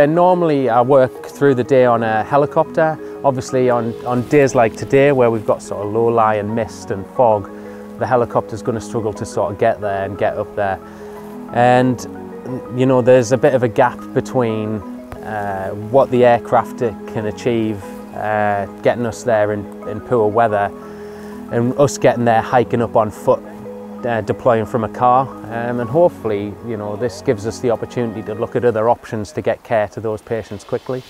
where normally I work through the day on a helicopter, obviously on days like today where we've got sort of low lying mist and fog, the helicopter's going to struggle to sort of get there and get up there. And you know, there's a bit of a gap between what the aircraft can achieve getting us there in poor weather and us getting there hiking up on foot, deploying from a car, and hopefully, you know, this gives us the opportunity to look at other options to get care to those patients quickly.